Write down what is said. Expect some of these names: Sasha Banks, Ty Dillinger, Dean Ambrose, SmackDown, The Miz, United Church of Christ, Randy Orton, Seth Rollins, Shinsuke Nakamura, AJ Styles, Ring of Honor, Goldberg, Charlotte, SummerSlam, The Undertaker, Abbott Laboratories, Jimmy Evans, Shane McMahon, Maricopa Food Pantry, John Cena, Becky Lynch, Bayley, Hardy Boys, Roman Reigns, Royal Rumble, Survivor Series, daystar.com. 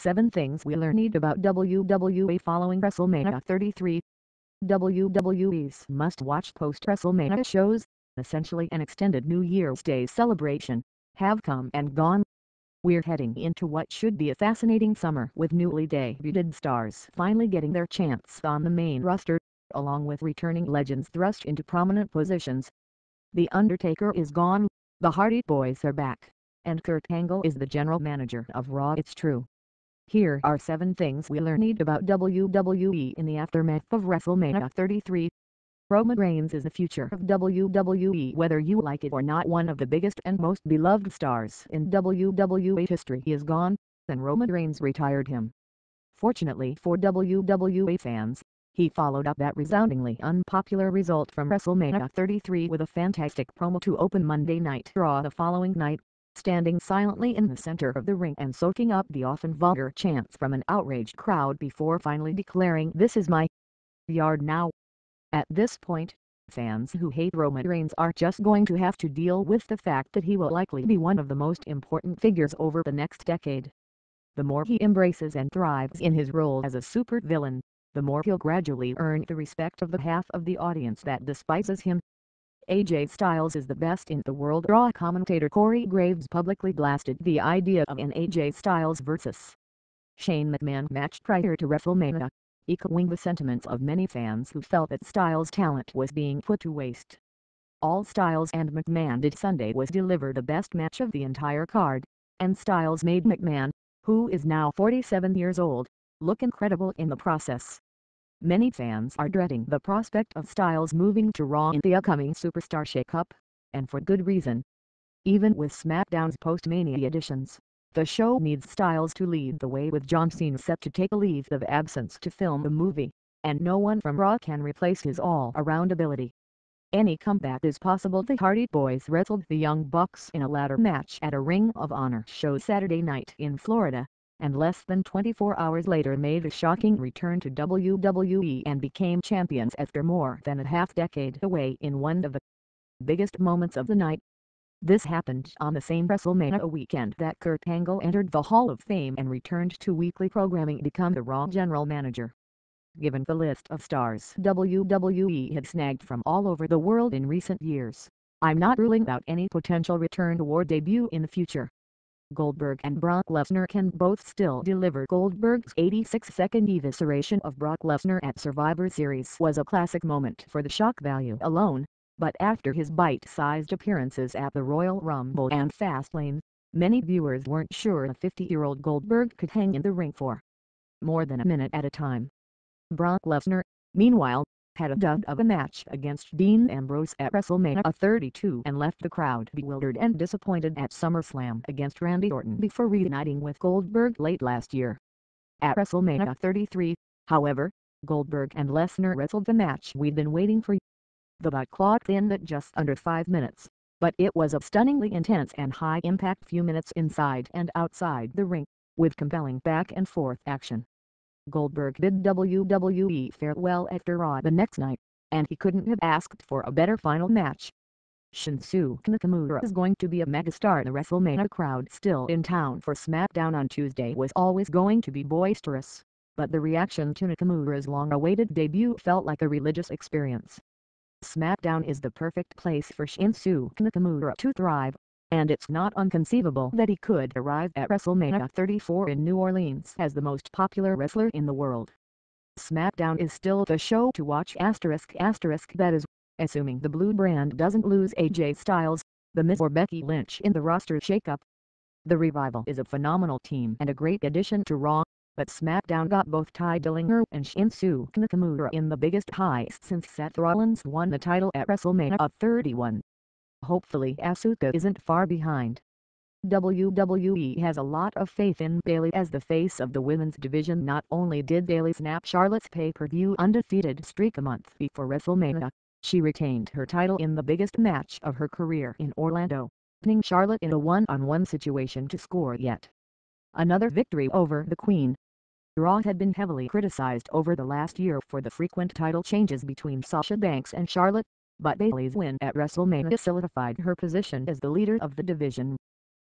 7 Things We Learned About WWE Following WrestleMania 33. WWE's must-watch post-WrestleMania shows, essentially an extended New Year's Day celebration, have come and gone. We're heading into what should be a fascinating summer with newly debuted stars finally getting their chance on the main roster, along with returning legends thrust into prominent positions. The Undertaker is gone, the Hardy Boys are back, and Kurt Angle is the general manager of Raw. It's true. Here are 7 things we learned about WWE in the aftermath of WrestleMania 33. Roman Reigns is the future of WWE. Whether you like it or not, one of the biggest and most beloved stars in WWE history is gone, and Roman Reigns retired him. Fortunately for WWE fans, he followed up that resoundingly unpopular result from WrestleMania 33 with a fantastic promo to open Monday Night Raw the following night, standing silently in the center of the ring and soaking up the often vulgar chants from an outraged crowd before finally declaring, "This is my yard now." At this point, fans who hate Roman Reigns are just going to have to deal with the fact that he will likely be one of the most important figures over the next decade. The more he embraces and thrives in his role as a supervillain, the more he'll gradually earn the respect of the half of the audience that despises him. AJ Styles is the best in the world. Raw commentator Corey Graves publicly blasted the idea of an AJ Styles vs. Shane McMahon match prior to WrestleMania, echoing the sentiments of many fans who felt that Styles' talent was being put to waste. All Styles and McMahon did Sunday was deliver the best match of the entire card, and Styles made McMahon, who is now 47 years old, look incredible in the process. Many fans are dreading the prospect of Styles moving to Raw in the upcoming Superstar shakeup, and for good reason. Even with SmackDown's post-Mania additions, the show needs Styles to lead the way, with John Cena set to take a leave of absence to film a movie, and no one from Raw can replace his all-around ability. Any comeback is possible. The Hardy Boys wrestled the Young Bucks in a ladder match at a Ring of Honor show Saturday night in Florida, and less than 24 hours later made a shocking return to WWE and became champions after more than a half-decade away in one of the biggest moments of the night. This happened on the same WrestleMania weekend that Kurt Angle entered the Hall of Fame and returned to weekly programming to become the Raw general manager. Given the list of stars WWE had snagged from all over the world in recent years, I'm not ruling out any potential return or debut in the future. Goldberg and Brock Lesnar can both still deliver. Goldberg's 86-second evisceration of Brock Lesnar at Survivor Series was a classic moment for the shock value alone, but after his bite-sized appearances at the Royal Rumble and Fastlane, many viewers weren't sure a 50-year-old Goldberg could hang in the ring for more than a minute at a time. Brock Lesnar, meanwhile, had a dud of a match against Dean Ambrose at WrestleMania 32 and left the crowd bewildered and disappointed at SummerSlam against Randy Orton before reuniting with Goldberg late last year. At WrestleMania 33, however, Goldberg and Lesnar wrestled the match we'd been waiting for. The bout clocked in at just under 5 minutes, but it was a stunningly intense and high-impact few minutes inside and outside the ring, with compelling back-and-forth action. Goldberg bid WWE farewell after Raw the next night, and he couldn't have asked for a better final match. Shinsuke Nakamura is going to be a megastar. The WrestleMania crowd still in town for SmackDown on Tuesday was always going to be boisterous, but the reaction to Nakamura's long-awaited debut felt like a religious experience. SmackDown is the perfect place for Shinsuke Nakamura to thrive, and it's not inconceivable that he could arrive at WrestleMania 34 in New Orleans as the most popular wrestler in the world. SmackDown is still the show to watch ****, that is, assuming the blue brand doesn't lose AJ Styles, The Miz or Becky Lynch in the roster shakeup. The Revival is a phenomenal team and a great addition to Raw, but SmackDown got both Ty Dillinger and Shinsuke Nakamura in the biggest heist since Seth Rollins won the title at WrestleMania 31. Hopefully Asuka isn't far behind. WWE has a lot of faith in Bayley as the face of the women's division. Not only did Bayley snap Charlotte's pay-per-view undefeated streak a month before WrestleMania, she retained her title in the biggest match of her career in Orlando, pinning Charlotte in a one-on-one situation to score yet another victory over the Queen. Raw had been heavily criticized over the last year for the frequent title changes between Sasha Banks and Charlotte, but Bayley's win at WrestleMania solidified her position as the leader of the division,